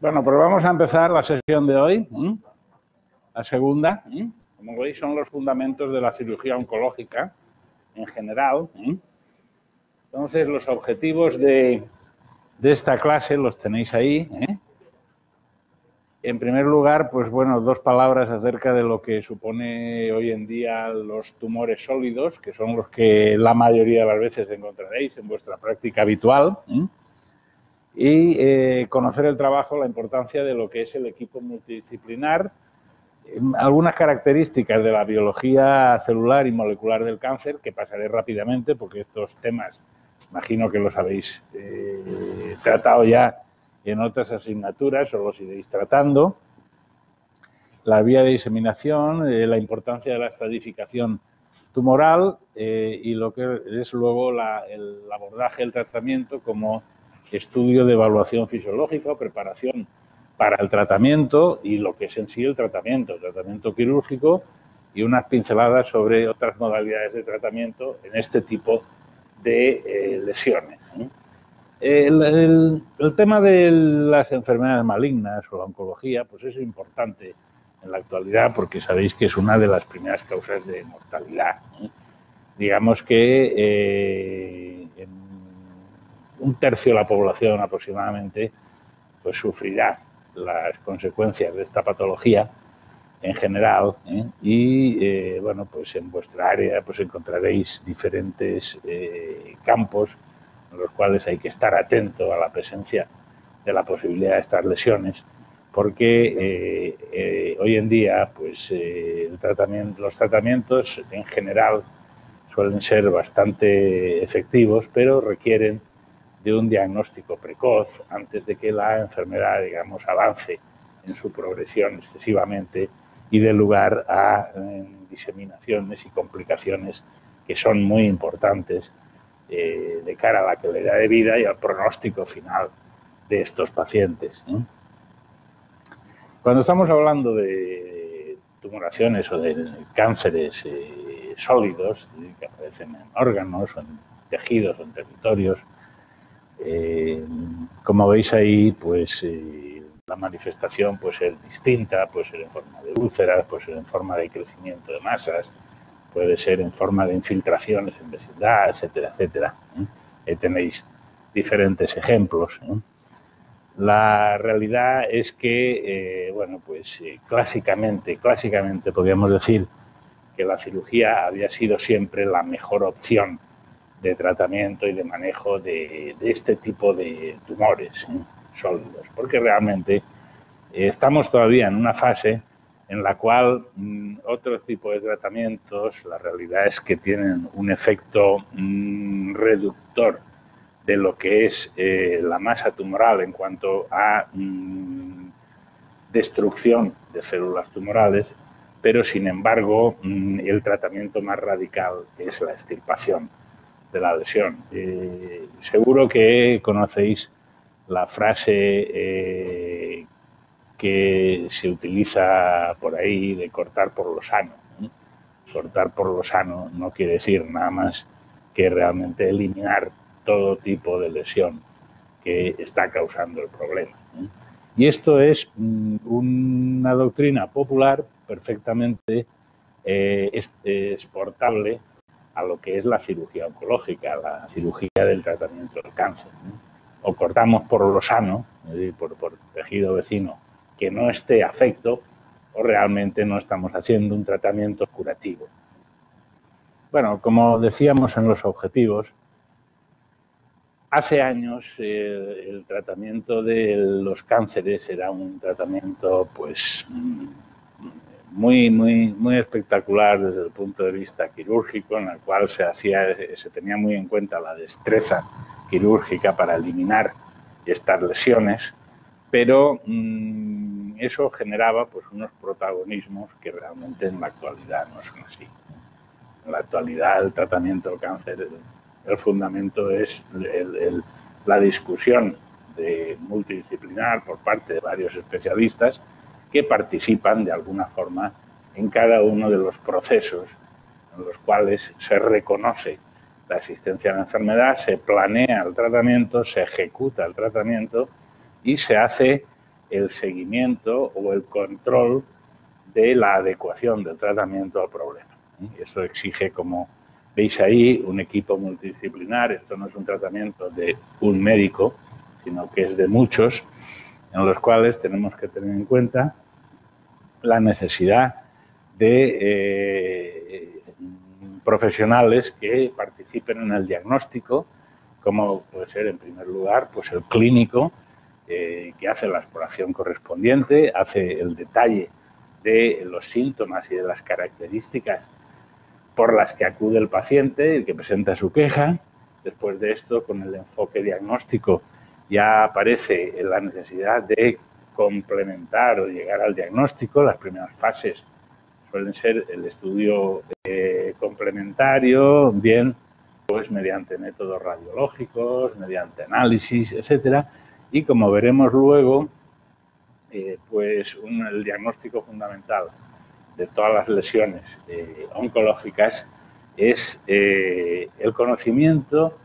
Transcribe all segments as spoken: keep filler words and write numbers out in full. Bueno, pues vamos a empezar la sesión de hoy, ¿eh? La segunda. ¿eh? Como veis, son los fundamentos de la cirugía oncológica en general. ¿eh? Entonces, los objetivos de, de esta clase los tenéis ahí. ¿eh? En primer lugar, pues bueno, dos palabras acerca de lo que supone hoy en día los tumores sólidos, que son los que la mayoría de las veces encontraréis en vuestra práctica habitual, ¿eh? y eh, conocer el trabajo, la importancia de lo que es el equipo multidisciplinar, eh, algunas características de la biología celular y molecular del cáncer, que pasaré rápidamente porque estos temas, imagino que los habéis eh, tratado ya en otras asignaturas o los iréis tratando, la vía de diseminación, eh, la importancia de la estratificación tumoral eh, y lo que es luego la, el abordaje del tratamiento como estudio de evaluación fisiológica o preparación para el tratamiento y lo que es en sí el tratamiento, el tratamiento quirúrgico y unas pinceladas sobre otras modalidades de tratamiento en este tipo de eh, lesiones. ¿eh? El, el, el tema de las enfermedades malignas o la oncología, pues es importante en la actualidad porque sabéis que es una de las primeras causas de mortalidad. ¿eh? Digamos que eh, en un tercio de la población aproximadamente pues sufrirá las consecuencias de esta patología en general. ¿eh? Y, eh, bueno, pues en vuestra área pues encontraréis diferentes eh, campos en los cuales hay que estar atento a la presencia de la posibilidad de estas lesiones, porque eh, eh, hoy en día pues, eh, el tratamiento, los tratamientos en general suelen ser bastante efectivos, pero requieren de un diagnóstico precoz antes de que la enfermedad, digamos, avance en su progresión excesivamente y dé lugar a eh, diseminaciones y complicaciones que son muy importantes Eh, de cara a la calidad de vida y al pronóstico final de estos pacientes. ¿eh? Cuando estamos hablando de tumoraciones o de cánceres eh, sólidos eh, que aparecen en órganos, o en tejidos o en territorios, eh, como veis ahí, pues eh, la manifestación puede ser distinta, puede ser en forma de úlceras, puede ser en forma de crecimiento de masas, puede ser en forma de infiltraciones en vecindad, etcétera, etcétera. ¿Eh? Ahí tenéis diferentes ejemplos. ¿eh? La realidad es que, eh, bueno, pues eh, clásicamente, clásicamente podríamos decir que la cirugía había sido siempre la mejor opción de tratamiento y de manejo de, de este tipo de tumores ¿eh? sólidos, porque realmente eh, estamos todavía en una fase en la cual mmm, otros tipos de tratamientos, la realidad es que tienen un efecto mmm, reductor de lo que es eh, la masa tumoral en cuanto a mmm, destrucción de células tumorales, pero sin embargo mmm, el tratamiento más radical es la extirpación de la lesión. Eh, seguro que conocéis la frase eh, que se utiliza por ahí de cortar por lo sano. ¿eh? Cortar por lo sano no quiere decir nada más que realmente eliminar todo tipo de lesión que está causando el problema. ¿eh? Y esto es una doctrina popular perfectamente eh, exportable a lo que es la cirugía oncológica, la cirugía del tratamiento del cáncer. ¿eh? O cortamos por lo sano, es decir, por, por tejido vecino, que no esté afecto o realmente no estamos haciendo un tratamiento curativo. Bueno, como decíamos en los objetivos, hace años eh, el tratamiento de los cánceres era un tratamiento pues muy, muy, muy espectacular desde el punto de vista quirúrgico, en el cual se, hacía, se tenía muy en cuenta la destreza quirúrgica para eliminar estas lesiones, pero mmm, eso generaba pues unos protagonismos que realmente en la actualidad no son así. En la actualidad el tratamiento del cáncer, el, el fundamento es el, el, la discusión de multidisciplinar por parte de varios especialistas que participan de alguna forma en cada uno de los procesos en los cuales se reconoce la existencia de la enfermedad, se planea el tratamiento, se ejecuta el tratamiento y se hace el seguimiento o el control de la adecuación del tratamiento al problema. Y eso exige, como veis ahí, un equipo multidisciplinar. Esto no es un tratamiento de un médico, sino que es de muchos, en los cuales tenemos que tener en cuenta la necesidad de eh, profesionales que participen en el diagnóstico, como puede ser, en primer lugar, pues el clínico, eh, que hace la exploración correspondiente, hace el detalle de los síntomas y de las características por las que acude el paciente, el que presenta su queja. Después de esto, con el enfoque diagnóstico, ya aparece la necesidad de complementar o llegar al diagnóstico. Las primeras fases suelen ser el estudio eh, complementario, bien, pues mediante métodos radiológicos, mediante análisis, etcétera. Y como veremos luego, eh, pues un, el diagnóstico fundamental de todas las lesiones eh, oncológicas es eh, el conocimiento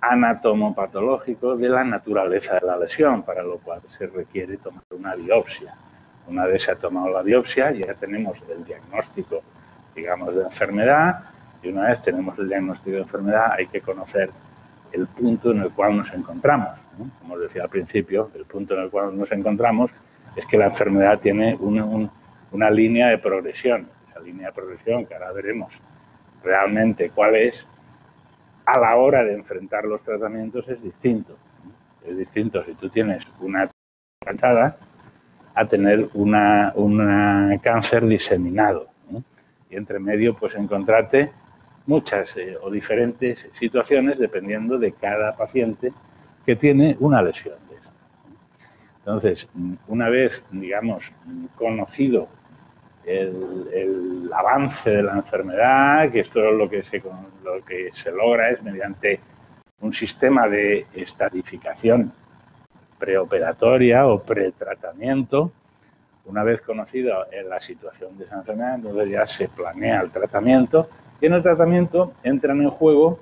anatomopatológico de la naturaleza de la lesión, para lo cual se requiere tomar una biopsia. Una vez se ha tomado la biopsia, ya tenemos el diagnóstico, digamos, de enfermedad, y una vez tenemos el diagnóstico de enfermedad hay que conocer el punto en el cual nos encontramos, ¿no? Como os decía al principio, el punto en el cual nos encontramos es que la enfermedad tiene un, un, una línea de progresión. Esa línea de progresión, que ahora veremos realmente cuál es, a la hora de enfrentar los tratamientos es distinto. Es distinto si tú tienes una canchada a tener una, una cáncer diseminado, ¿eh? Y entre medio, pues encontrarte muchas eh, o diferentes situaciones dependiendo de cada paciente que tiene una lesión de esta. Entonces, una vez, digamos, conocido El, el avance de la enfermedad, que esto es lo que, se, lo que se logra es mediante un sistema de estadificación preoperatoria o pretratamiento. Una vez conocida la situación de esa enfermedad, entonces ya se planea el tratamiento, y en el tratamiento entran en juego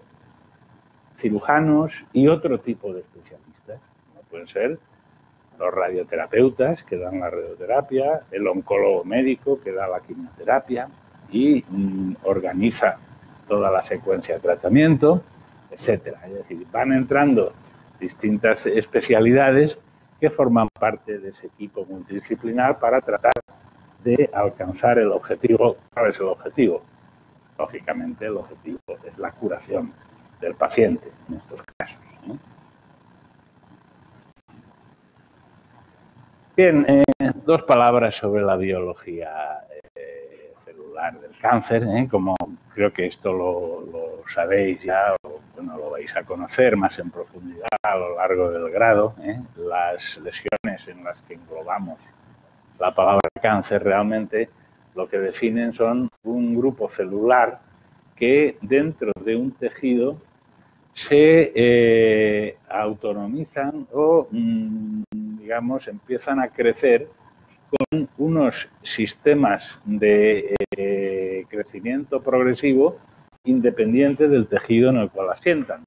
cirujanos y otro tipo de especialistas, como pueden ser los radioterapeutas, que dan la radioterapia, el oncólogo médico, que da la quimioterapia y mm, organiza toda la secuencia de tratamiento, etcétera. Es decir, van entrando distintas especialidades que forman parte de ese equipo multidisciplinar para tratar de alcanzar el objetivo. ¿Cuál es el objetivo? Lógicamente, el objetivo es la curación del paciente en estos casos, ¿no? Bien, eh, dos palabras sobre la biología eh, celular del cáncer, ¿eh? Como creo que esto lo, lo sabéis ya, o bueno, lo vais a conocer más en profundidad a lo largo del grado, ¿eh? Las lesiones en las que englobamos la palabra cáncer realmente lo que definen son un grupo celular que dentro de un tejido se eh, autonomizan o mmm, digamos, empiezan a crecer con unos sistemas de eh, crecimiento progresivo independiente del tejido en el cual asientan,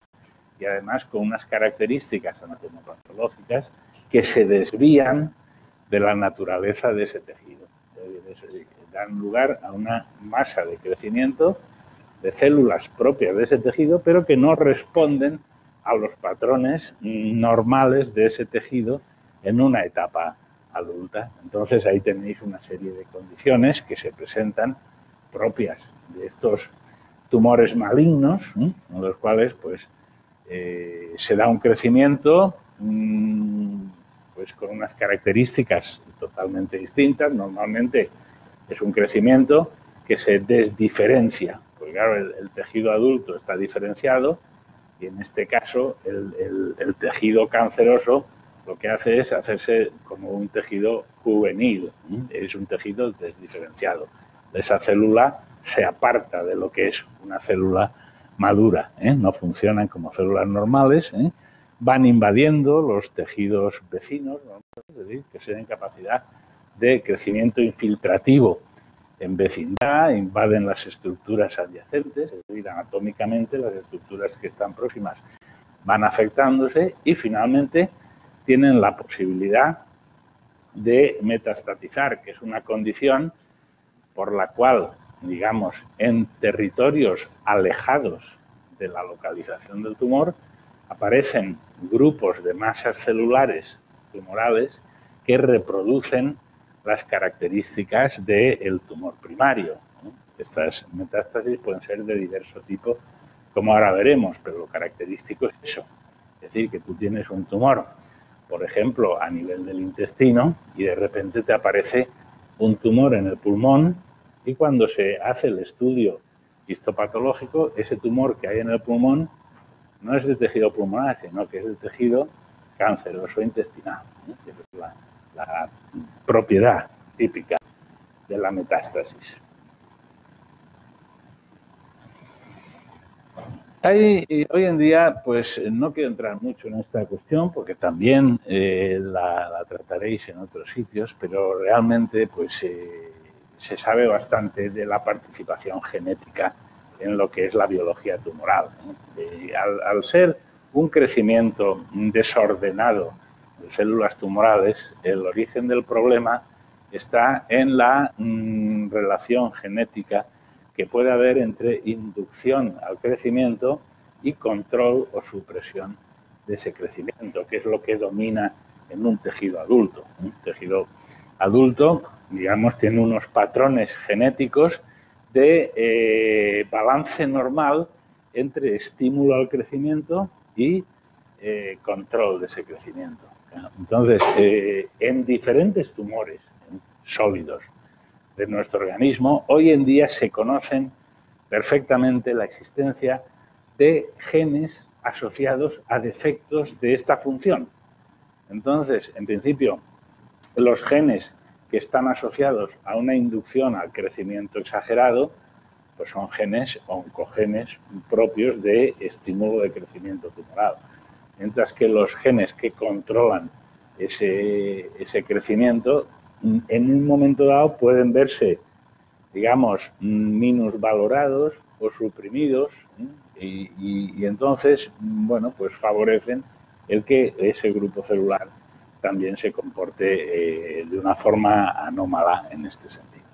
y además con unas características anatomopatológicas que se desvían de la naturaleza de ese tejido. Dan lugar a una masa de crecimiento de células propias de ese tejido, pero que no responden a los patrones normales de ese tejido en una etapa adulta. Entonces, ahí tenéis una serie de condiciones que se presentan propias de estos tumores malignos, ¿eh? En los cuales pues, eh, se da un crecimiento mmm, pues, con unas características totalmente distintas. Normalmente es un crecimiento que se desdiferencia, porque claro, el, el tejido adulto está diferenciado, y en este caso el, el, el tejido canceroso lo que hace es hacerse como un tejido juvenil, es un tejido desdiferenciado. Esa célula se aparta de lo que es una célula madura, ¿eh? No funcionan como células normales, ¿eh? Van invadiendo los tejidos vecinos, ¿no? Es decir, que se den capacidad de crecimiento infiltrativo en vecindad, invaden las estructuras adyacentes, es decir, anatómicamente las estructuras que están próximas van afectándose y finalmente tienen la posibilidad de metastatizar, que es una condición por la cual, digamos, en territorios alejados de la localización del tumor, aparecen grupos de masas celulares tumorales que reproducen las características del tumor primario. Estas metástasis pueden ser de diverso tipo, como ahora veremos, pero lo característico es eso. Es decir, que tú tienes un tumor, por ejemplo, a nivel del intestino, y de repente te aparece un tumor en el pulmón, y cuando se hace el estudio histopatológico, ese tumor que hay en el pulmón no es de tejido pulmonar, sino que es de tejido canceroso intestinal. Es la, la propiedad típica de la metástasis. Hay, hoy en día, pues no quiero entrar mucho en esta cuestión porque también eh, la, la trataréis en otros sitios, pero realmente pues eh, se sabe bastante de la participación genética en lo que es la biología tumoral. Eh, al, al ser un crecimiento desordenado de células tumorales, el origen del problema está en la mm, relación genética que puede haber entre inducción al crecimiento y control o supresión de ese crecimiento, que es lo que domina en un tejido adulto. Un tejido adulto, digamos, tiene unos patrones genéticos de eh, balance normal entre estímulo al crecimiento y eh, control de ese crecimiento. Entonces, eh, en diferentes tumores sólidos de nuestro organismo, hoy en día se conocen perfectamente la existencia de genes asociados a defectos de esta función. Entonces, en principio, los genes que están asociados a una inducción al crecimiento exagerado, pues son genes oncogenes propios de estímulo de crecimiento tumoral. Mientras que los genes que controlan ese, ese crecimiento, en un momento dado pueden verse, digamos, minusvalorados o suprimidos y, y, y entonces, bueno, pues favorecen el que ese grupo celular también se comporte eh, de una forma anómala en este sentido.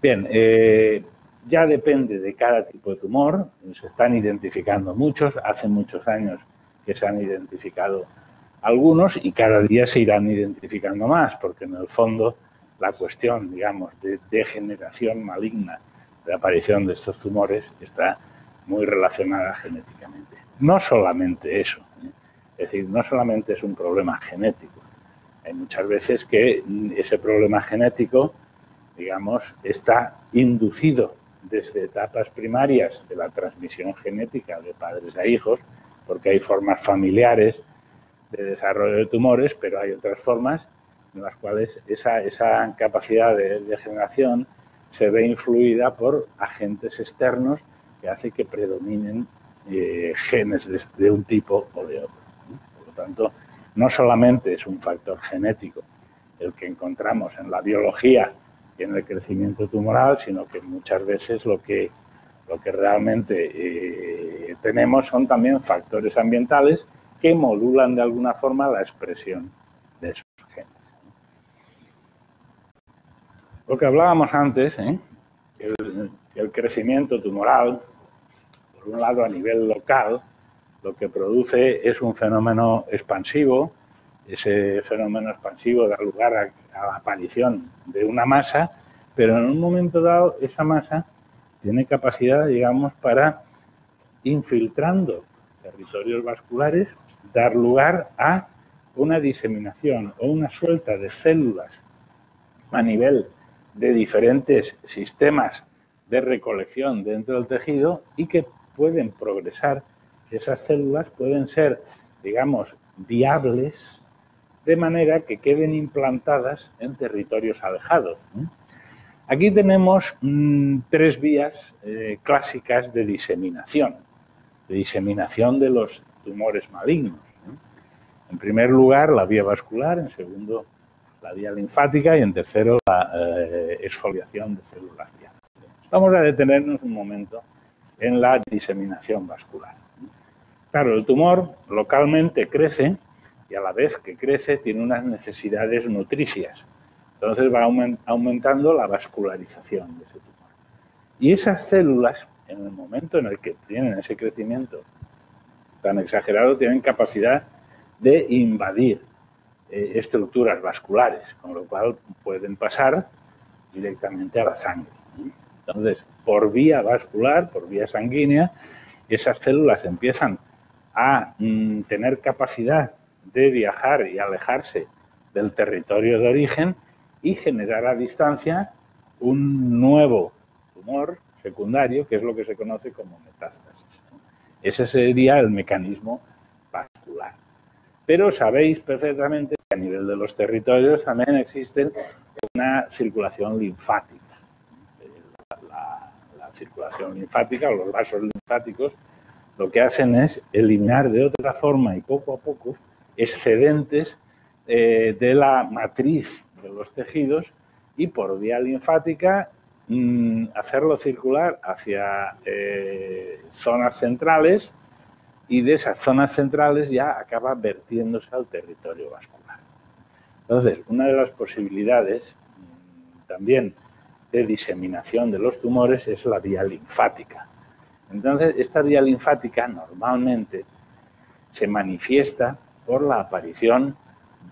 Bien, eh, ya depende de cada tipo de tumor, se están identificando muchos, hace muchos años que se han identificado algunos y cada día se irán identificando más, porque en el fondo la cuestión, digamos, de degeneración maligna de la aparición de estos tumores está muy relacionada genéticamente. No solamente eso, ¿eh? es decir, no solamente es un problema genético. Hay muchas veces que ese problema genético, digamos, está inducido desde etapas primarias de la transmisión genética de padres a hijos, porque hay formas familiares de desarrollo de tumores, pero hay otras formas en las cuales esa, esa capacidad de degeneración se ve influida por agentes externos que hace que predominen eh, genes de, de un tipo o de otro. Por lo tanto, no solamente es un factor genético el que encontramos en la biología y en el crecimiento tumoral, sino que muchas veces lo que, lo que realmente eh, tenemos son también factores ambientales que modulan de alguna forma la expresión de esos genes. Lo que hablábamos antes, ¿eh? el, el crecimiento tumoral, por un lado a nivel local, lo que produce es un fenómeno expansivo. Ese fenómeno expansivo da lugar a, a la aparición de una masa, pero en un momento dado esa masa tiene capacidad, digamos, para, infiltrando territorios vasculares, dar lugar a una diseminación o una suelta de células a nivel de diferentes sistemas de recolección dentro del tejido y que pueden progresar. Esas células pueden ser, digamos, viables de manera que queden implantadas en territorios alejados. Aquí tenemos mmm, tres vías eh, clásicas de diseminación, de diseminación de los tumores malignos. En primer lugar, la vía vascular, en segundo, la vía linfática y en tercero, la eh, exfoliación de células viables. Vamos a detenernos un momento en la diseminación vascular. Claro, el tumor localmente crece, y a la vez que crece tiene unas necesidades nutricias. Entonces va aumentando la vascularización de ese tumor. Y esas células, en el momento en el que tienen ese crecimiento tan exagerado, tienen capacidad de invadir eh, estructuras vasculares, con lo cual pueden pasar directamente a la sangre. Entonces, por vía vascular, por vía sanguínea, esas células empiezan a mm, tener capacidad de viajar y alejarse del territorio de origen y generar a distancia un nuevo tumor secundario, que es lo que se conoce como metástasis. Ese sería el mecanismo vascular. Pero sabéis perfectamente que a nivel de los territorios también existe una circulación linfática. La, la, la circulación linfática o los vasos linfáticos lo que hacen es eliminar de otra forma y poco a poco excedentes eh, de la matriz de los tejidos y por vía linfática mmm, hacerlo circular hacia eh, zonas centrales y de esas zonas centrales ya acaba vertiéndose al territorio vascular. Entonces, una de las posibilidades mmm, también de diseminación de los tumores es la vía linfática. Entonces, esta vía linfática normalmente se manifiesta por la aparición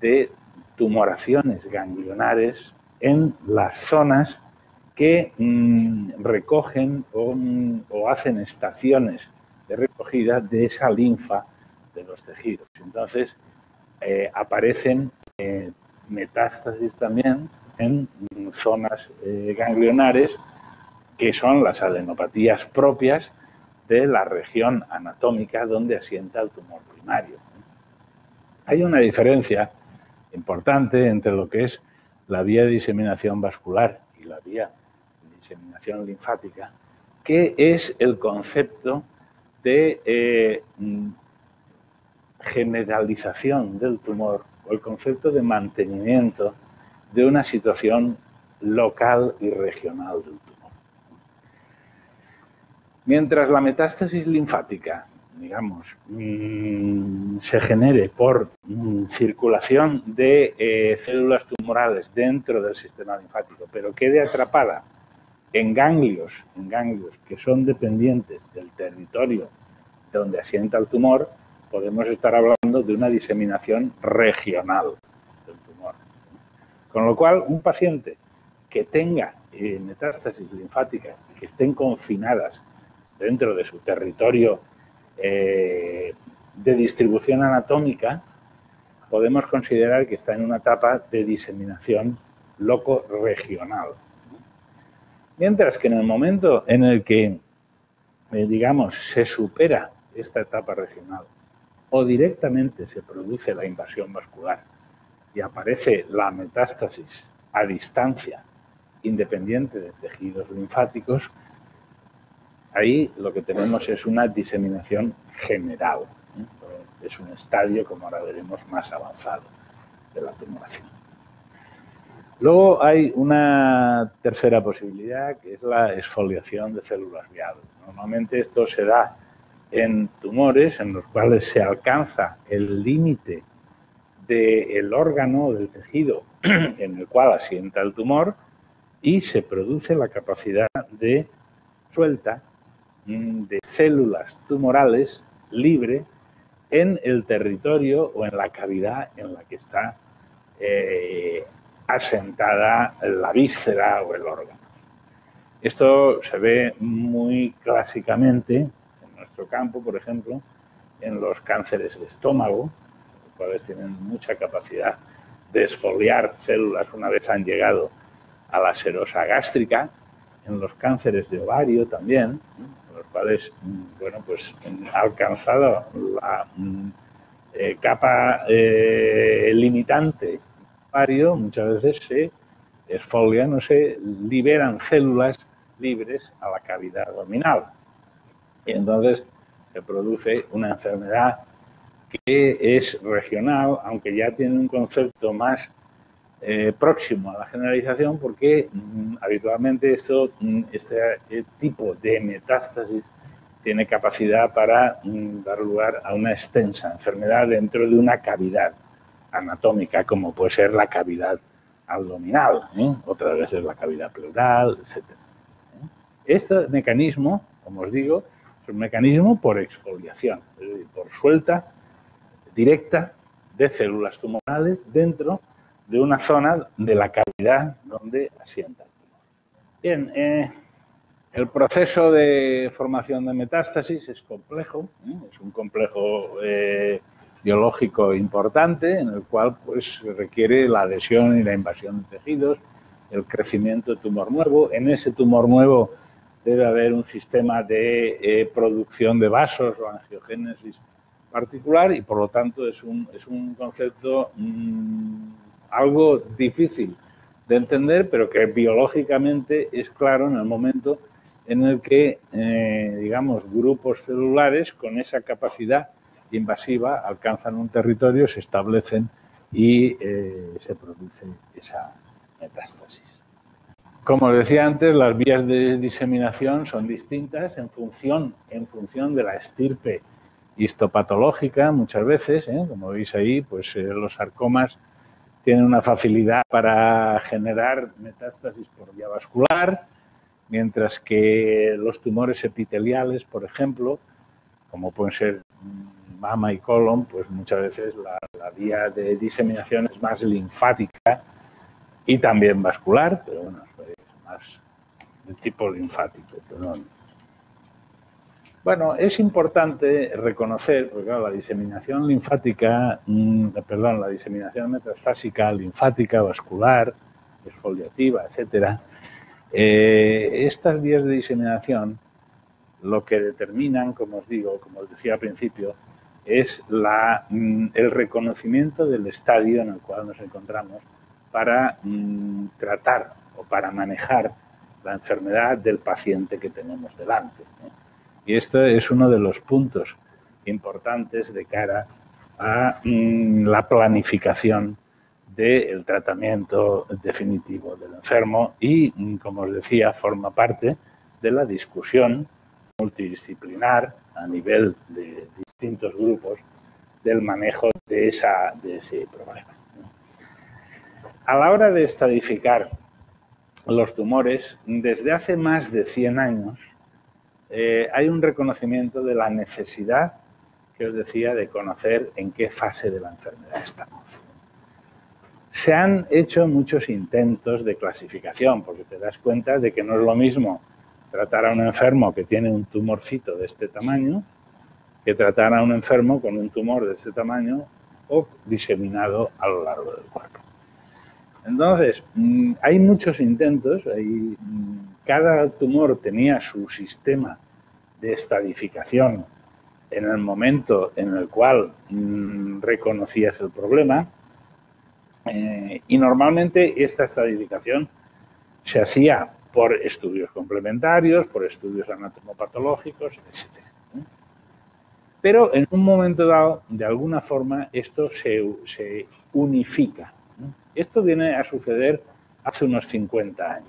de tumoraciones ganglionares en las zonas que mmm, recogen o, o hacen estaciones de recogida de esa linfa de los tejidos. Entonces, eh, aparecen eh, metástasis también en zonas eh, ganglionares, que son las adenopatías propias de la región anatómica donde asienta el tumor primario. Hay una diferencia importante entre lo que es la vía de diseminación vascular y la vía de diseminación linfática, que es el concepto de eh, generalización del tumor o el concepto de mantenimiento de una situación local y regional del tumor. Mientras la metástasis linfática, digamos, mmm, se genere por mmm, circulación de eh, células tumorales dentro del sistema linfático, pero quede atrapada en ganglios, en ganglios que son dependientes del territorio donde asienta el tumor, podemos estar hablando de una diseminación regional del tumor. Con lo cual, un paciente que tenga eh, metástasis linfáticas que estén confinadas dentro de su territorio eh, de distribución anatómica, podemos considerar que está en una etapa de diseminación loco-regional. Mientras que en el momento en el que, eh, digamos, se supera esta etapa regional o directamente se produce la invasión vascular y aparece la metástasis a distancia, independiente de tejidos linfáticos, ahí lo que tenemos es una diseminación general. ¿eh? Es un estadio, como ahora veremos, más avanzado de la tumoración. Luego hay una tercera posibilidad, que es la exfoliación de células viables. Normalmente esto se da en tumores en los cuales se alcanza el límite del órgano o del tejido en el cual asienta el tumor y se produce la capacidad de suelta de células tumorales libre en el territorio o en la cavidad en la que está eh, asentada la víscera o el órgano. Esto se ve muy clásicamente en nuestro campo, por ejemplo, en los cánceres de estómago, los cuales tienen mucha capacidad de exfoliar células una vez han llegado a la serosa gástrica, en los cánceres de ovario también, en los cuales, bueno, pues ha alcanzado la eh, capa eh, limitante ovario, muchas veces se exfolian o se liberan células libres a la cavidad abdominal. Y entonces se produce una enfermedad que es regional, aunque ya tiene un concepto más Eh, próximo a la generalización, porque mmm, habitualmente esto, mmm, este eh, tipo de metástasis tiene capacidad para dar lugar a una extensa enfermedad dentro de una cavidad anatómica, como puede ser la cavidad abdominal, ¿eh? Otras veces la cavidad pleural, etcétera. Este mecanismo, como os digo, es un mecanismo por exfoliación, es decir, por suelta directa de células tumorales dentro de una zona de la cavidad donde asienta el tumor. Bien, eh, el proceso de formación de metástasis es complejo, ¿eh? Es un complejo eh, biológico importante en el cual pues requiere la adhesión y la invasión de tejidos, el crecimiento de tumor nuevo. En ese tumor nuevo debe haber un sistema de eh, producción de vasos o angiogénesis particular y por lo tanto es un, es un concepto mmm, algo difícil de entender, pero que biológicamente es claro en el momento en el que, eh, digamos, grupos celulares con esa capacidad invasiva alcanzan un territorio, se establecen y eh, se produce esa metástasis. Como os decía antes, las vías de diseminación son distintas en función, en función de la estirpe histopatológica muchas veces, ¿eh? Como veis ahí, pues eh, los sarcomas tienen una facilidad para generar metástasis por vía vascular, mientras que los tumores epiteliales, por ejemplo, como pueden ser mama y colon, pues muchas veces la, la vía de diseminación es más linfática y también vascular, pero bueno, es más de tipo linfático. Perdón. Bueno, es importante reconocer, porque claro, la diseminación linfática, perdón, la diseminación metastásica, linfática, vascular, exfoliativa, etcétera, eh, estas vías de diseminación lo que determinan, como os digo, como os decía al principio, es la, el reconocimiento del estadio en el cual nos encontramos para mm, tratar o para manejar la enfermedad del paciente que tenemos delante, ¿eh? Y esto es uno de los puntos importantes de cara a mm, la planificación del tratamiento definitivo del enfermo y, mm, como os decía, forma parte de la discusión multidisciplinar a nivel de distintos grupos del manejo de, esa, de ese problema. A la hora de estadificar los tumores, desde hace más de cien años eh, hay un reconocimiento de la necesidad que os decía de conocer en qué fase de la enfermedad estamos. Se han hecho muchos intentos de clasificación porque te das cuenta de que no es lo mismo tratar a un enfermo que tiene un tumorcito de este tamaño que tratar a un enfermo con un tumor de este tamaño o diseminado a lo largo del cuerpo. Entonces, hay muchos intentos, hay, cada tumor tenía su sistema de estadificación en el momento en el cual mmm, reconocías el problema eh, y normalmente esta estadificación se hacía por estudios complementarios, por estudios anatomopatológicos, etcétera. Pero en un momento dado, de alguna forma, esto se, se unifica. Esto viene a suceder hace unos cincuenta años.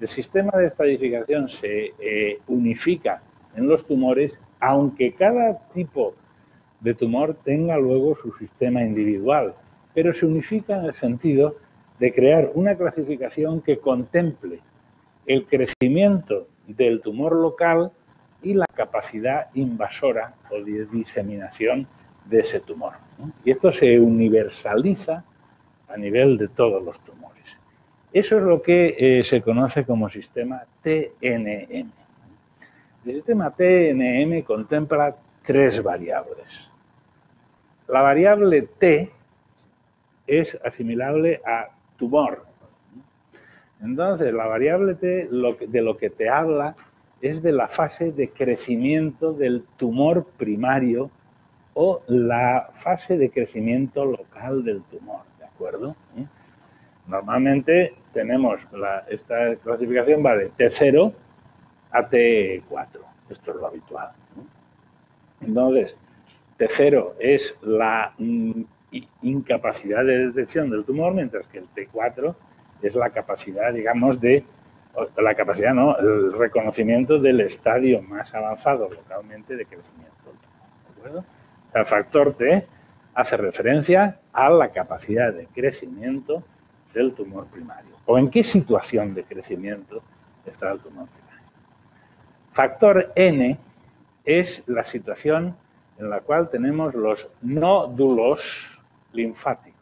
El sistema de estadificación se eh, unifica en los tumores, aunque cada tipo de tumor tenga luego su sistema individual, pero se unifica en el sentido de crear una clasificación que contemple el crecimiento del tumor local y la capacidad invasora o de diseminación de ese tumor. Y esto se universaliza a nivel de todos los tumores. Eso es lo que eh, se conoce como sistema T N M. El sistema T N M contempla tres variables. La variable T es asimilable a tumor. Entonces, la variable T lo que, de lo que te habla es de la fase de crecimiento del tumor primario o la fase de crecimiento local del tumor. ¿De acuerdo? ¿Eh? Normalmente tenemos, la, esta clasificación va de T cero a T cuatro, esto es lo habitual, ¿eh? Entonces, T cero es la mm, incapacidad de detección del tumor, mientras que el T cuatro es la capacidad, digamos, de la capacidad, ¿no? El reconocimiento del estadio más avanzado localmente de crecimiento. ¿De acuerdo? El factor T hace referencia a la capacidad de crecimiento del tumor primario. ¿O en qué situación de crecimiento está el tumor primario? Factor N es la situación en la cual tenemos los nódulos linfáticos.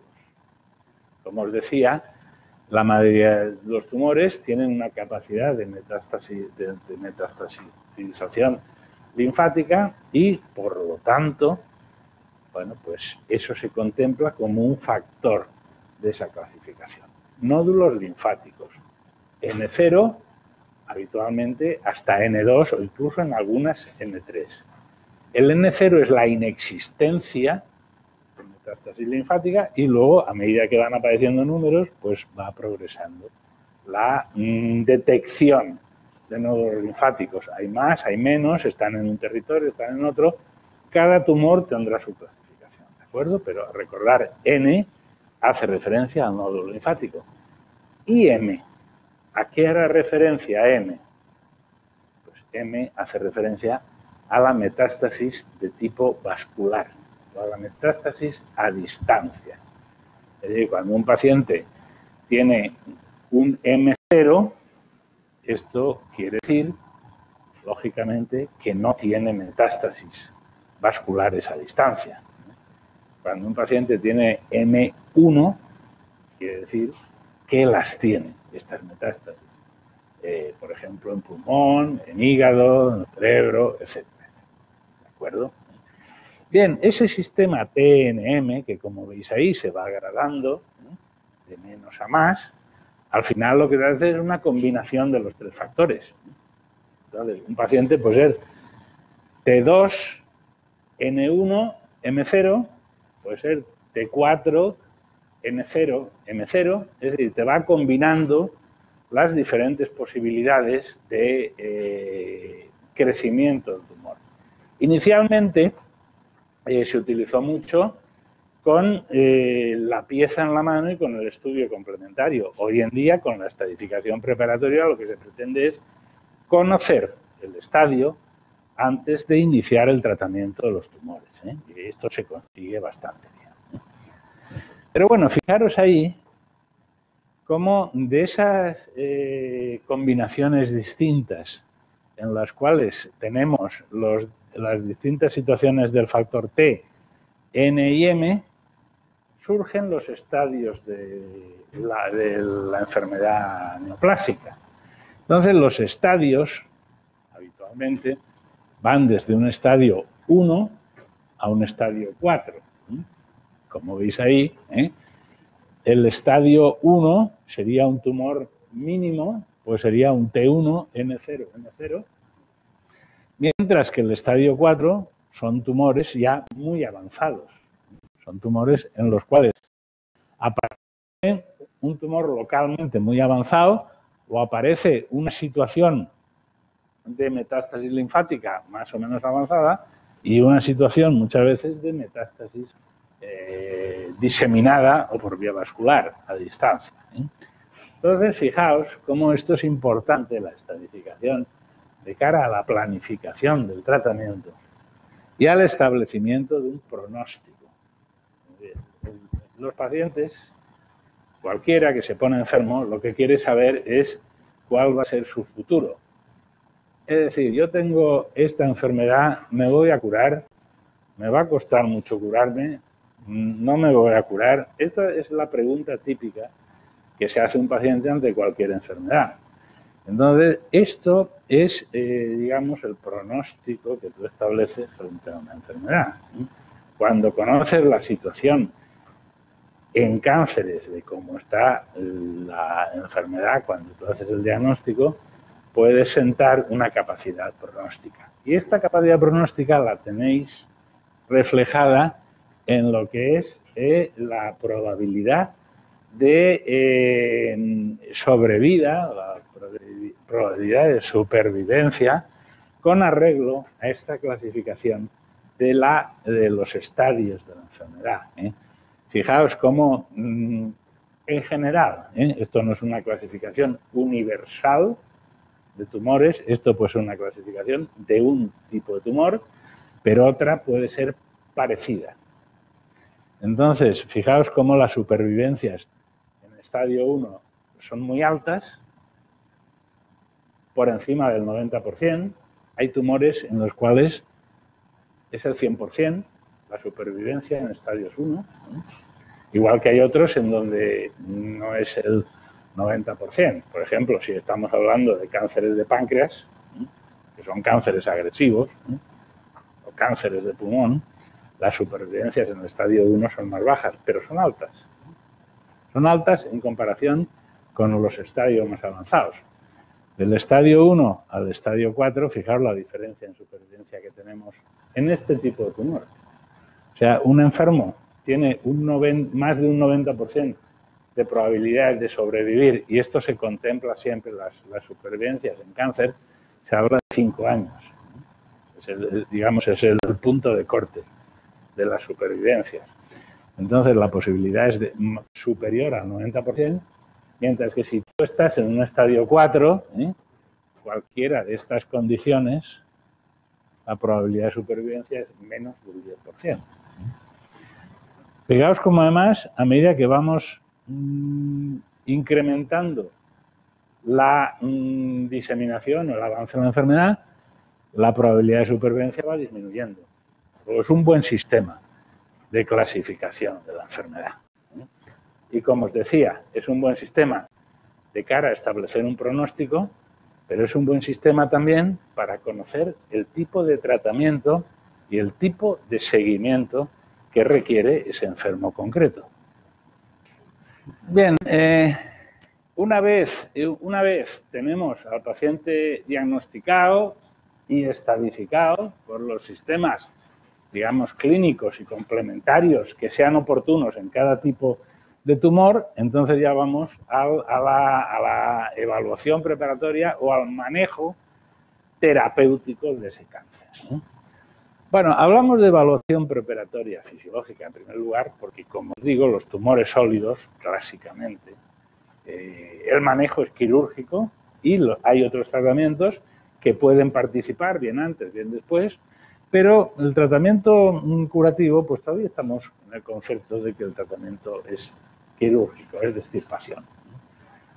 Como os decía, la mayoría de los tumores tienen una capacidad de, metástasis, de, de metastasización linfática y, por lo tanto, bueno, pues eso se contempla como un factor de esa clasificación. Nódulos linfáticos, N cero, habitualmente hasta N dos o incluso en algunas N tres. El N cero es la inexistencia de metástasis linfática y luego, a medida que van apareciendo números, pues va progresando la mmm, detección de nódulos linfáticos. Hay más, hay menos, están en un territorio, están en otro. Cada tumor tendrá su clasificación, ¿de acuerdo? Pero recordar, N hace referencia al nódulo linfático. Y M, ¿a qué hará referencia M? Pues M hace referencia a la metástasis de tipo vascular, a la metástasis a distancia. Es decir, cuando un paciente tiene un M cero, esto quiere decir, lógicamente, que no tiene metástasis vasculares a distancia. Cuando un paciente tiene M uno, quiere decir que las tiene, estas metástasis. Eh, por ejemplo, en pulmón, en hígado, en el cerebro, etcétera, etcétera. ¿De acuerdo? Bien, ese sistema T N M, que como veis ahí se va agradando, ¿eh? de menos a más, al final lo que hace es una combinación de los tres factores. Entonces, un paciente puede ser T dos, N uno, M cero, puede ser T cuatro, N cero, M cero, es decir, te va combinando las diferentes posibilidades de eh, crecimiento del tumor. Inicialmente eh, se utilizó mucho con eh, la pieza en la mano y con el estudio complementario. Hoy en día, con la estadificación preparatoria, lo que se pretende es conocer el estadio antes de iniciar el tratamiento de los tumores, ¿eh? Y esto se consigue bastante bien. Pero bueno, fijaros ahí cómo de esas eh, combinaciones distintas en las cuales tenemos los, las distintas situaciones del factor T, N y M, surgen los estadios de la, de la enfermedad neoplásica. Entonces, los estadios, habitualmente, van desde un estadio uno a un estadio cuatro. Como veis ahí, ¿eh? el estadio uno sería un tumor mínimo, pues sería un T uno, N cero, N cero. Mientras que el estadio cuatro son tumores ya muy avanzados. Son tumores en los cuales aparece un tumor localmente muy avanzado o aparece una situación de metástasis linfática más o menos avanzada y una situación muchas veces de metástasis Eh, diseminada o por vía vascular a distancia, ¿eh? Entonces, fijaos cómo esto es importante, la estadificación, de cara a la planificación del tratamiento y al establecimiento de un pronóstico. Los pacientes, cualquiera que se pone enfermo, lo que quiere saber es cuál va a ser su futuro. Es decir, yo tengo esta enfermedad, me voy a curar, me va a costar mucho curarme, no me voy a curar. Esta es la pregunta típica que se hace un paciente ante cualquier enfermedad. Entonces, esto es, eh, digamos, el pronóstico que tú estableces frente a una enfermedad. Cuando conoces la situación en cánceres de cómo está la enfermedad, cuando tú haces el diagnóstico, puedes sentar una capacidad pronóstica. Y esta capacidad pronóstica la tenéis reflejada en lo que es eh, la probabilidad de eh, sobrevida, la probabilidad de supervivencia, con arreglo a esta clasificación de, la, de los estadios de la enfermedad, ¿eh? Fijaos cómo mmm, en general, ¿eh? Esto no es una clasificación universal de tumores, esto puede ser una clasificación de un tipo de tumor, pero otra puede ser parecida. Entonces, fijaos cómo las supervivencias en el estadio uno son muy altas, por encima del noventa por ciento, hay tumores en los cuales es el cien por ciento la supervivencia en estadios uno, ¿no? Igual que hay otros en donde no es el noventa por ciento. Por ejemplo, si estamos hablando de cánceres de páncreas, ¿no?, que son cánceres agresivos, ¿no?, o cánceres de pulmón, las supervivencias en el estadio uno son más bajas, pero son altas. Son altas en comparación con los estadios más avanzados. Del estadio uno al estadio cuatro, fijaros la diferencia en supervivencia que tenemos en este tipo de tumor. O sea, un enfermo tiene un noventa, más de un noventa por ciento de probabilidades de sobrevivir, y esto se contempla siempre, las, las supervivencias en cáncer, se habla de cinco años. Es el, digamos, es el punto de corte de las supervivencias. Entonces, la posibilidad es de, superior al noventa por ciento, mientras que si tú estás en un estadio cuatro, ¿eh?, cualquiera de estas condiciones, la probabilidad de supervivencia es menos del diez por ciento. Fijaos como además, a medida que vamos mmm, incrementando la mmm, diseminación o el avance de la enfermedad, la probabilidad de supervivencia va disminuyendo. Es un buen sistema de clasificación de la enfermedad. Y como os decía, es un buen sistema de cara a establecer un pronóstico, pero es un buen sistema también para conocer el tipo de tratamiento y el tipo de seguimiento que requiere ese enfermo concreto. Bien, eh, una vez, una vez tenemos al paciente diagnosticado y estadificado por los sistemas, digamos, clínicos y complementarios que sean oportunos en cada tipo de tumor, entonces ya vamos a, a, la, a la evaluación preparatoria o al manejo terapéutico de ese cáncer, ¿eh? Bueno, hablamos de evaluación preparatoria fisiológica en primer lugar, porque como os digo, los tumores sólidos, clásicamente, eh, el manejo es quirúrgico y lo, hay otros tratamientos que pueden participar bien antes, bien después. Pero el tratamiento curativo, pues todavía estamos en el concepto de que el tratamiento es quirúrgico, es de extirpación.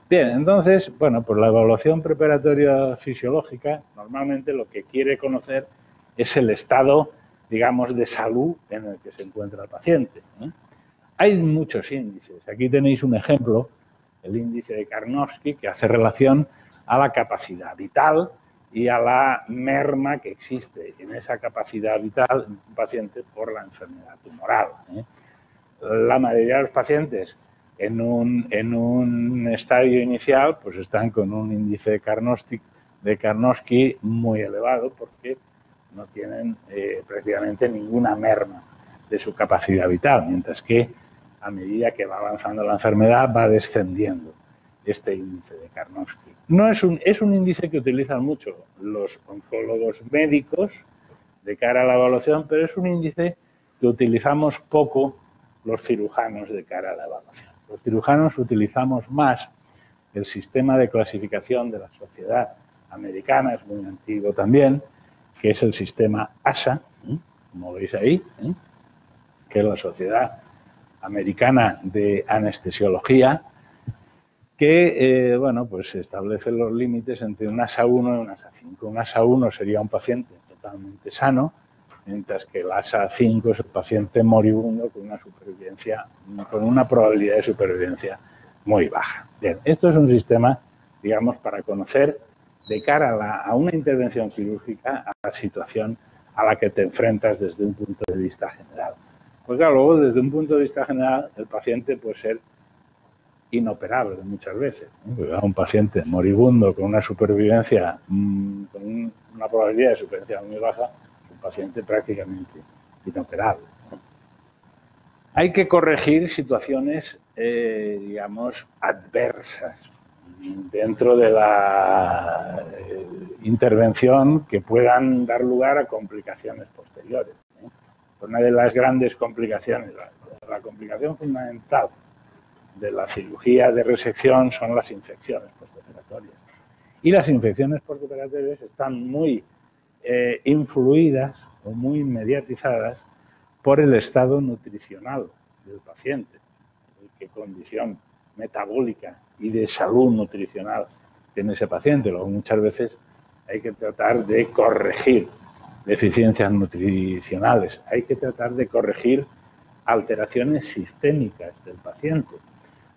Bien, entonces, bueno, pues la evaluación preparatoria fisiológica normalmente lo que quiere conocer es el estado, digamos, de salud en el que se encuentra el paciente, ¿eh? Hay muchos índices. Aquí tenéis un ejemplo, el índice de Karnofsky, que hace relación a la capacidad vital y a la merma que existe en esa capacidad vital en un paciente por la enfermedad tumoral, ¿eh? La mayoría de los pacientes en un, en un estadio inicial pues están con un índice de Karnofsky, de Karnofsky muy elevado, porque no tienen eh, prácticamente ninguna merma de su capacidad vital, mientras que a medida que va avanzando la enfermedad va descendiendo este índice de Karnofsky. No es un, es un índice que utilizan mucho los oncólogos médicos de cara a la evaluación, pero es un índice que utilizamos poco los cirujanos de cara a la evaluación. Los cirujanos utilizamos más el sistema de clasificación de la Sociedad Americana, es muy antiguo también, que es el sistema A S A, ¿eh?, como veis ahí, ¿eh?, que es la Sociedad Americana de Anestesiología, que eh, bueno, pues establece los límites entre un A S A uno y un A S A cinco. Un A S A uno sería un paciente totalmente sano, mientras que el A S A cinco es el paciente moribundo con una supervivencia, con una probabilidad de supervivencia muy baja. Bien, esto es un sistema, digamos, para conocer de cara a, la, a una intervención quirúrgica a la situación a la que te enfrentas desde un punto de vista general. Pues claro, luego desde un punto de vista general el paciente puede ser inoperable muchas veces, ¿eh? Un paciente moribundo con una supervivencia, mmm, con una probabilidad de supervivencia muy baja, es un paciente prácticamente inoperable, ¿no? Hay que corregir situaciones, eh, digamos, adversas dentro de la eh, intervención que puedan dar lugar a complicaciones posteriores, ¿eh? Una de las grandes complicaciones, la, la complicación fundamental de la cirugía de resección son las infecciones postoperatorias. Y las infecciones postoperatorias están muy eh, influidas o muy mediatizadas por el estado nutricional del paciente, qué condición metabólica y de salud nutricional tiene ese paciente. Luego, muchas veces hay que tratar de corregir deficiencias nutricionales, hay que tratar de corregir alteraciones sistémicas del paciente,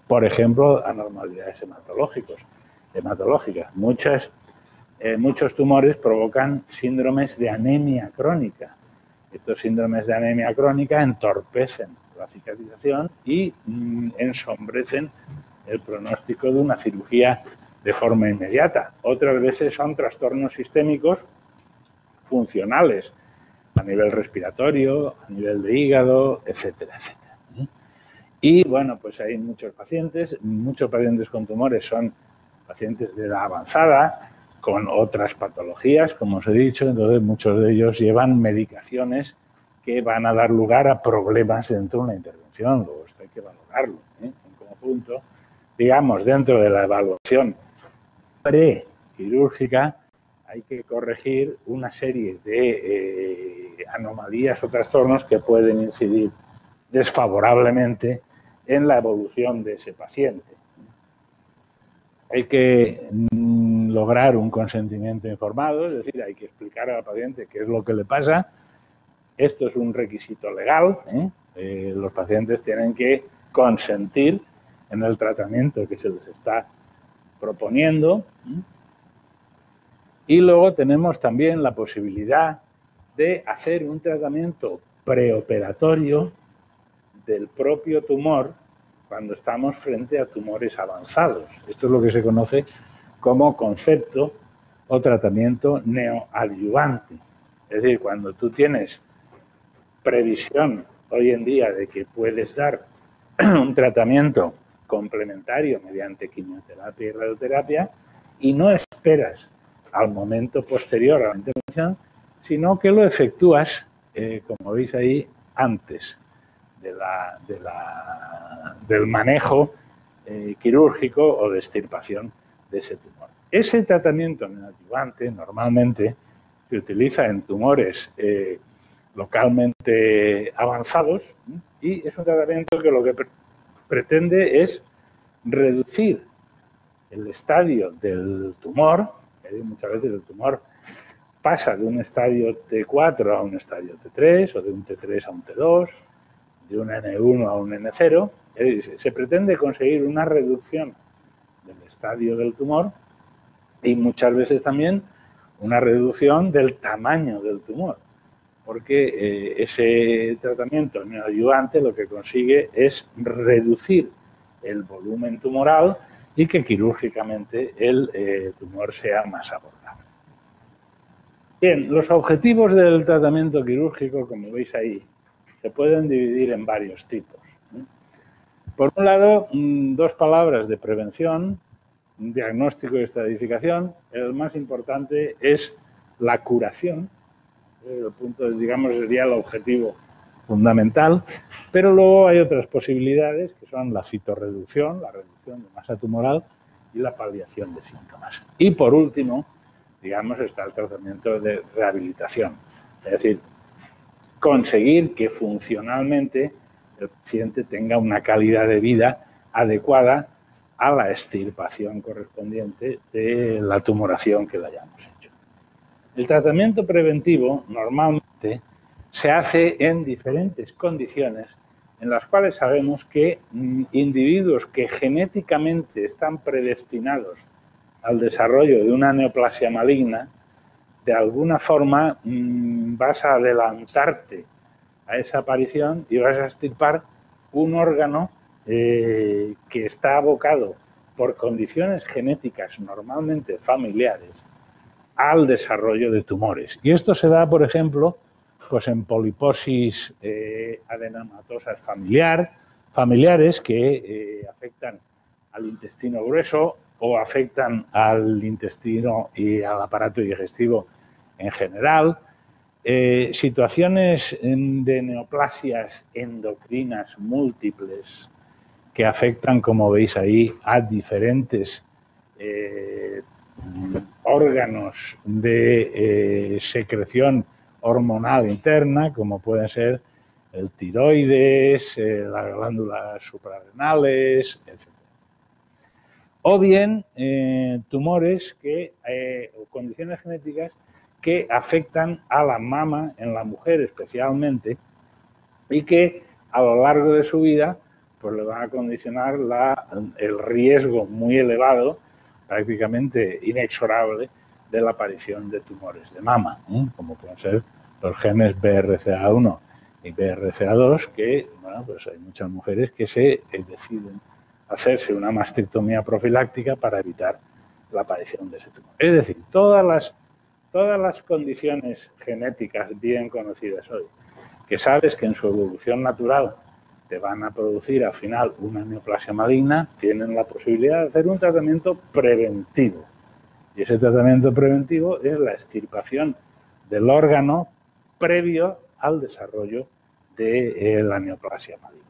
por ejemplo, anormalidades hematológicas. hematológicas. Muchas, eh, muchos tumores provocan síndromes de anemia crónica. Estos síndromes de anemia crónica entorpecen la cicatrización y mm, ensombrecen el pronóstico de una cirugía de forma inmediata. Otras veces son trastornos sistémicos funcionales a nivel respiratorio, a nivel de hígado, etcétera, etcétera. Y bueno, pues hay muchos pacientes, muchos pacientes con tumores son pacientes de edad avanzada, con otras patologías, como os he dicho, entonces muchos de ellos llevan medicaciones que van a dar lugar a problemas dentro de una intervención, luego esto hay que valorarlo, ¿eh? En conjunto, digamos, dentro de la evaluación prequirúrgica hay que corregir una serie de eh, anomalías o trastornos que pueden incidir desfavorablemente en la evolución de ese paciente. Hay que lograr un consentimiento informado, es decir, hay que explicar al paciente qué es lo que le pasa. Esto es un requisito legal, ¿eh? Eh, los pacientes tienen que consentir en el tratamiento que se les está proponiendo. ¿eh? Y luego tenemos también la posibilidad de hacer un tratamiento preoperatorio del propio tumor cuando estamos frente a tumores avanzados. Esto es lo que se conoce como concepto o tratamiento neoadyuvante. Es decir, cuando tú tienes previsión hoy en día de que puedes dar un tratamiento complementario mediante quimioterapia y radioterapia y no esperas al momento posterior a la intervención, sino que lo efectúas, eh, como veis ahí, antes de la, de la, del manejo eh, quirúrgico o de extirpación de ese tumor. Ese tratamiento neoadyuvante normalmente se utiliza en tumores eh, localmente avanzados y es un tratamiento que lo que pre pretende es reducir el estadio del tumor. Muchas veces el tumor pasa de un estadio T cuatro a un estadio T tres o de un T tres a un T dos, de un N uno a un N cero. Se pretende conseguir una reducción del estadio del tumor y muchas veces también una reducción del tamaño del tumor, porque ese tratamiento neoadyuvante lo que consigue es reducir el volumen tumoral y que quirúrgicamente el eh, tumor sea más abordable. Bien, los objetivos del tratamiento quirúrgico, como veis ahí, se pueden dividir en varios tipos. Por un lado, dos palabras de prevención, diagnóstico y estratificación. El más importante es la curación. El punto, digamos, sería el objetivo fundamental. Pero luego hay otras posibilidades que son la citorreducción, la reducción de masa tumoral y la paliación de síntomas. Y por último, digamos, está el tratamiento de rehabilitación. Es decir, conseguir que funcionalmente el paciente tenga una calidad de vida adecuada a la extirpación correspondiente de la tumoración que le hayamos hecho. El tratamiento preventivo normalmente se hace en diferentes condiciones en las cuales sabemos que individuos que genéticamente están predestinados al desarrollo de una neoplasia maligna, de alguna forma vas a adelantarte a esa aparición y vas a extirpar un órgano eh, que está abocado por condiciones genéticas normalmente familiares al desarrollo de tumores. Y esto se da, por ejemplo, pues en poliposis eh, adenomatosas familiar, familiares que eh, afectan al intestino grueso o afectan al intestino y al aparato digestivo en general, eh, situaciones de neoplasias endocrinas múltiples, que afectan, como veis ahí, a diferentes eh, órganos de eh, secreción hormonal interna, como pueden ser el tiroides, eh, las glándulas suprarrenales, etcétera. O bien eh, tumores que, eh, o condiciones genéticas que afectan a la mama en la mujer especialmente y que a lo largo de su vida pues le van a condicionar la, el riesgo muy elevado, prácticamente inexorable, de la aparición de tumores de mama, ¿eh? Como pueden ser los genes B R C A uno y B R C A dos, que bueno, pues hay muchas mujeres que se deciden hacerse una mastectomía profiláctica para evitar la aparición de ese tumor. Es decir, todas las, todas las condiciones genéticas bien conocidas hoy, que sabes que en su evolución natural te van a producir al final una neoplasia maligna, tienen la posibilidad de hacer un tratamiento preventivo. Y ese tratamiento preventivo es la extirpación del órgano previo al desarrollo de eh, la neoplasia maligna.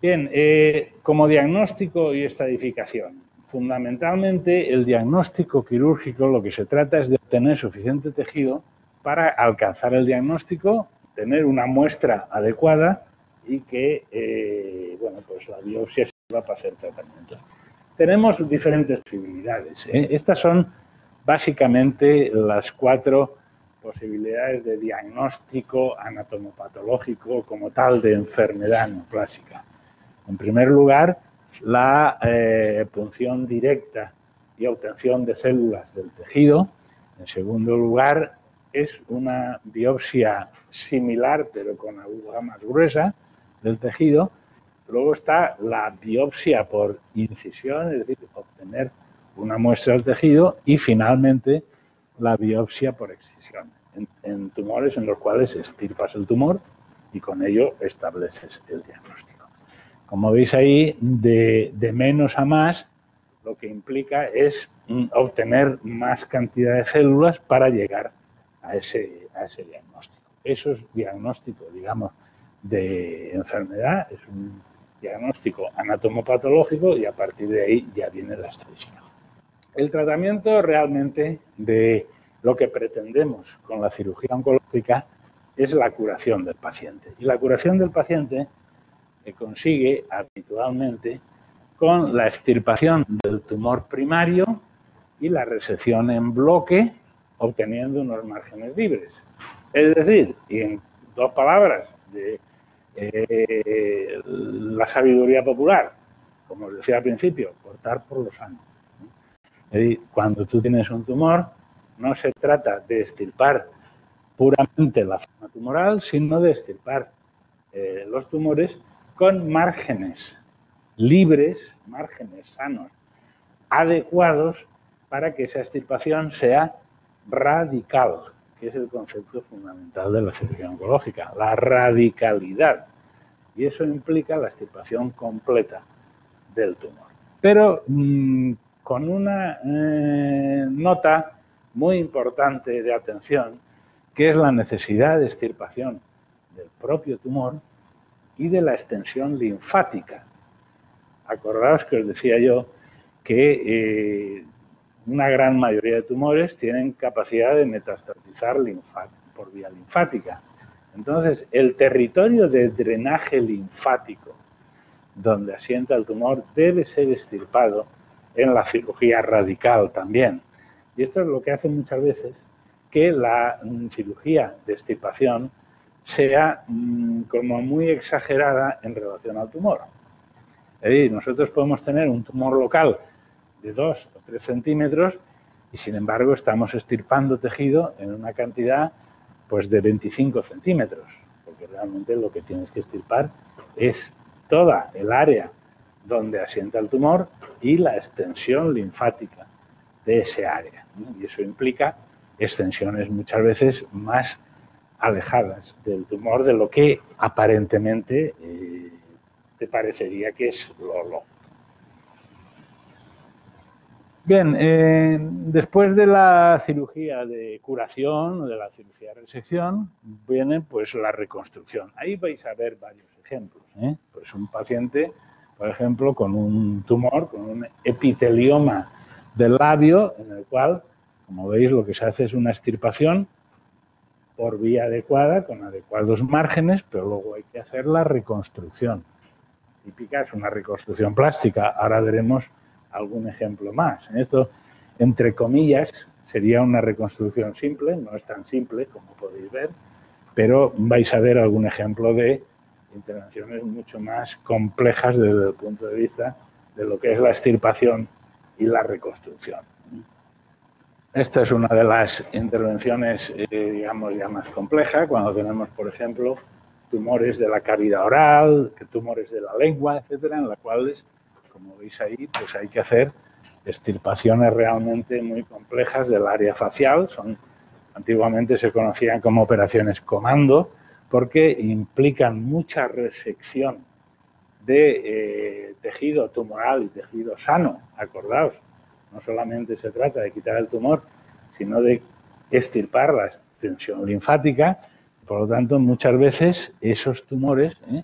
Bien, eh, como diagnóstico y estadificación, fundamentalmente el diagnóstico quirúrgico lo que se trata es de obtener suficiente tejido para alcanzar el diagnóstico, tener una muestra adecuada y que eh, bueno, pues la biopsia sirva para hacer tratamientos. Tenemos diferentes posibilidades, ¿eh? Estas son básicamente las cuatro posibilidades de diagnóstico anatomopatológico como tal de enfermedad neoplásica. En primer lugar, la eh, punción directa y obtención de células del tejido. En segundo lugar, es una biopsia similar pero con aguja más gruesa del tejido. Luego está la biopsia por incisión, es decir, obtener una muestra del tejido. Y finalmente, la biopsia por excisión, en, en tumores en los cuales extirpas el tumor y con ello estableces el diagnóstico. Como veis ahí, de, de menos a más, lo que implica es obtener más cantidad de células para llegar a ese, a ese diagnóstico. Eso es diagnóstico, digamos, de enfermedad, es un diagnóstico anatomopatológico y a partir de ahí ya viene la estadística. El tratamiento realmente de lo que pretendemos con la cirugía oncológica es la curación del paciente. Y la curación del paciente se consigue habitualmente con la extirpación del tumor primario y la resección en bloque, obteniendo unos márgenes libres. Es decir, y en dos palabras de eh, la sabiduría popular, como os decía al principio, cortar por lo sano. Es decir, cuando tú tienes un tumor, no se trata de extirpar puramente la forma tumoral, sino de extirpar eh, los tumores con márgenes libres, márgenes sanos, adecuados para que esa extirpación sea radical, que es el concepto fundamental de la cirugía oncológica, la radicalidad. Y eso implica la extirpación completa del tumor. Pero mmm, con una eh, nota muy importante de atención, que es la necesidad de extirpación del propio tumor y de la extensión linfática. Acordaos que os decía yo que eh, una gran mayoría de tumores tienen capacidad de metastatizar por vía linfática. Entonces, el territorio de drenaje linfático donde asienta el tumor debe ser extirpado en la cirugía radical también. Y esto es lo que hace muchas veces que la cirugía de extirpación sea mmm, como muy exagerada en relación al tumor. Es decir, nosotros podemos tener un tumor local de dos o tres centímetros y, sin embargo, estamos extirpando tejido en una cantidad pues de veinticinco centímetros, porque realmente lo que tienes que extirpar es toda el área donde asienta el tumor y la extensión linfática de ese área. Y eso implica extensiones muchas veces más alejadas del tumor de lo que aparentemente eh, te parecería que es lo lógico. Bien, eh, después de la cirugía de curación o de la cirugía de resección, viene pues la reconstrucción. Ahí vais a ver varios ejemplos, ¿eh? Pues un paciente por ejemplo, con un tumor, con un epitelioma del labio, en el cual, como veis, lo que se hace es una extirpación por vía adecuada, con adecuados márgenes, pero luego hay que hacer la reconstrucción. Típica es una reconstrucción plástica. Ahora veremos algún ejemplo más. Esto, entre comillas, sería una reconstrucción simple, no es tan simple como podéis ver, pero vais a ver algún ejemplo de intervenciones mucho más complejas desde el punto de vista de lo que es la extirpación y la reconstrucción. Esta es una de las intervenciones, eh, digamos, ya más compleja, cuando tenemos, por ejemplo, tumores de la cavidad oral, tumores de la lengua, etcétera, en las cuales, como veis ahí, pues hay que hacer extirpaciones realmente muy complejas del área facial. Son, antiguamente se conocían como operaciones comando, porque implican mucha resección de eh, tejido tumoral y tejido sano. Acordaos, no solamente se trata de quitar el tumor, sino de extirpar la tensión linfática. Por lo tanto, muchas veces esos tumores, eh,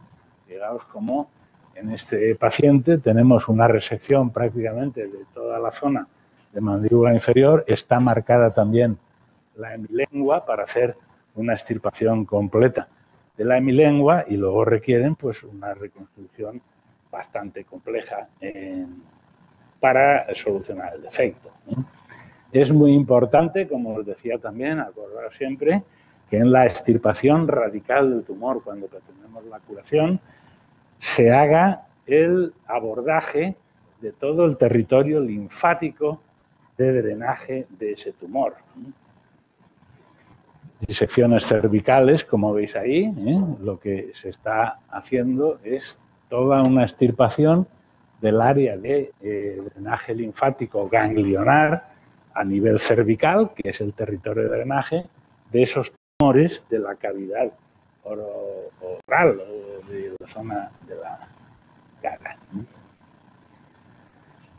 digamos, como en este paciente tenemos una resección prácticamente de toda la zona de mandíbula inferior. Está marcada también la hemilengua para hacer una extirpación completa de la hemilengua y luego requieren, pues, una reconstrucción bastante compleja eh, para solucionar el defecto. Es muy importante, como os decía también, acordaros siempre que en la extirpación radical del tumor, cuando tenemos la curación, se haga el abordaje de todo el territorio linfático de drenaje de ese tumor. Disecciones cervicales, como veis ahí, ¿eh? Lo que se está haciendo es toda una extirpación del área de eh, drenaje linfático ganglionar a nivel cervical, que es el territorio de drenaje de esos tumores de la cavidad oral o de la zona de la cara.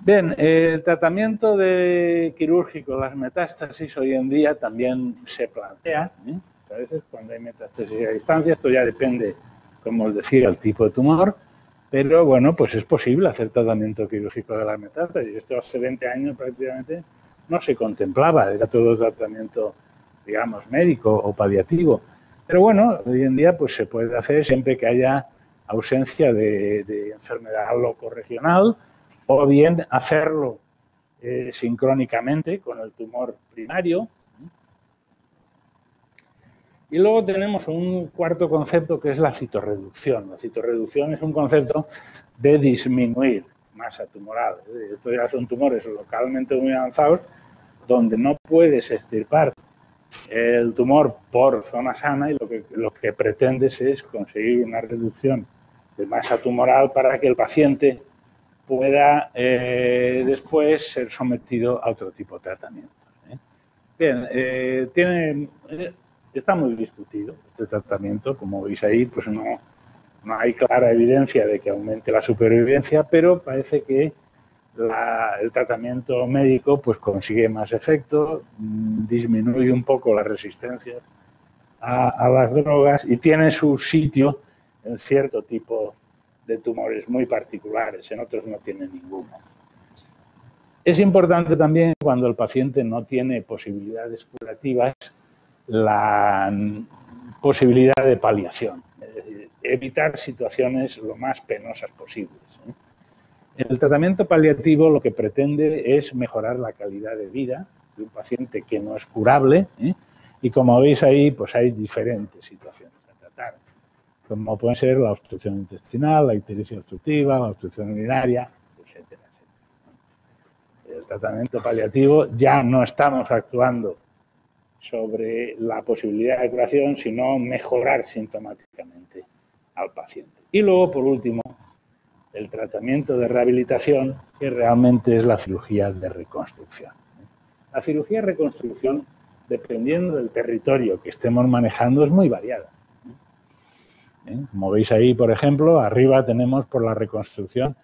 Bien, el tratamiento de quirúrgico, las metástasis hoy en día también se plantea, ¿eh? A veces cuando hay metástasis a distancia, esto ya depende, como os decía, el tipo de tumor, pero bueno, pues es posible hacer tratamiento quirúrgico de las metástasis. Esto hace veinte años prácticamente no se contemplaba, era todo tratamiento, digamos, médico o paliativo. Pero bueno, hoy en día pues se puede hacer siempre que haya ausencia de, de enfermedad locorregional, o bien hacerlo eh, sincrónicamente con el tumor primario. Y luego tenemos un cuarto concepto que es la citorreducción. La citorreducción es un concepto de disminuir masa tumoral. Estos ya son tumores localmente muy avanzados donde no puedes extirpar el tumor por zona sana y lo que, lo que pretendes es conseguir una reducción de masa tumoral para que el paciente pueda eh, después ser sometido a otro tipo de tratamiento, ¿eh? Bien, eh, tiene, eh, está muy discutido este tratamiento, como veis ahí, pues no, no hay clara evidencia de que aumente la supervivencia, pero parece que La, el tratamiento médico pues consigue más efecto, disminuye un poco la resistencia a, a las drogas y tiene su sitio en cierto tipo de tumores muy particulares, en otros no tiene ninguno. Es importante también cuando el paciente no tiene posibilidades curativas la posibilidad de paliación, es decir, evitar situaciones lo más penosas posibles, ¿eh? El tratamiento paliativo lo que pretende es mejorar la calidad de vida de un paciente que no es curable, ¿eh? Y como veis ahí, pues hay diferentes situaciones a tratar, como pueden ser la obstrucción intestinal, la ictericia obstructiva, la obstrucción urinaria, etcétera, etcétera. El tratamiento paliativo ya no estamos actuando sobre la posibilidad de curación, sino mejorar sintomáticamente al paciente. Y luego, por último, el tratamiento de rehabilitación, que realmente es la cirugía de reconstrucción. La cirugía de reconstrucción, dependiendo del territorio que estemos manejando, es muy variada. Como veis ahí, por ejemplo, arriba tenemos por la reconstrucción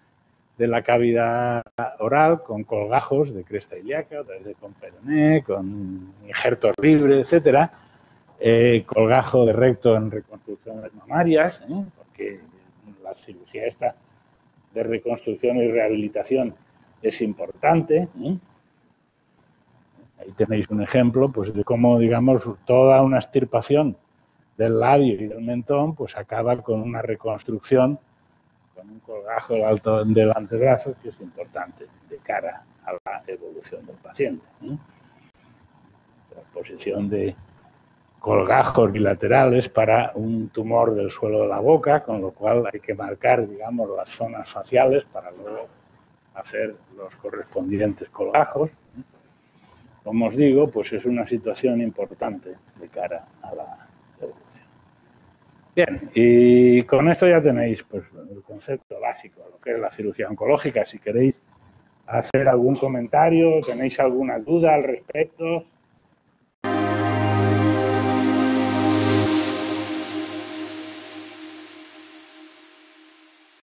de la cavidad oral con colgajos de cresta ilíaca, a través de con peroné, con injertos libres, etcétera. Eh, colgajo de recto en reconstrucciones mamarias, ¿eh? Porque la cirugía esta de reconstrucción y rehabilitación es importante, ¿eh? Ahí tenéis un ejemplo, pues, de cómo, digamos, toda una extirpación del labio y del mentón, pues, acaba con una reconstrucción, con un colgajo alto del antebrazo, que es importante de cara a la evolución del paciente, ¿eh? La posición de colgajos bilaterales para un tumor del suelo de la boca, con lo cual hay que marcar, digamos, las zonas faciales para luego hacer los correspondientes colgajos. Como os digo, pues es una situación importante de cara a la evolución. Bien, y con esto ya tenéis, pues, el concepto básico, lo que es la cirugía oncológica. Si queréis hacer algún comentario, tenéis alguna duda al respecto,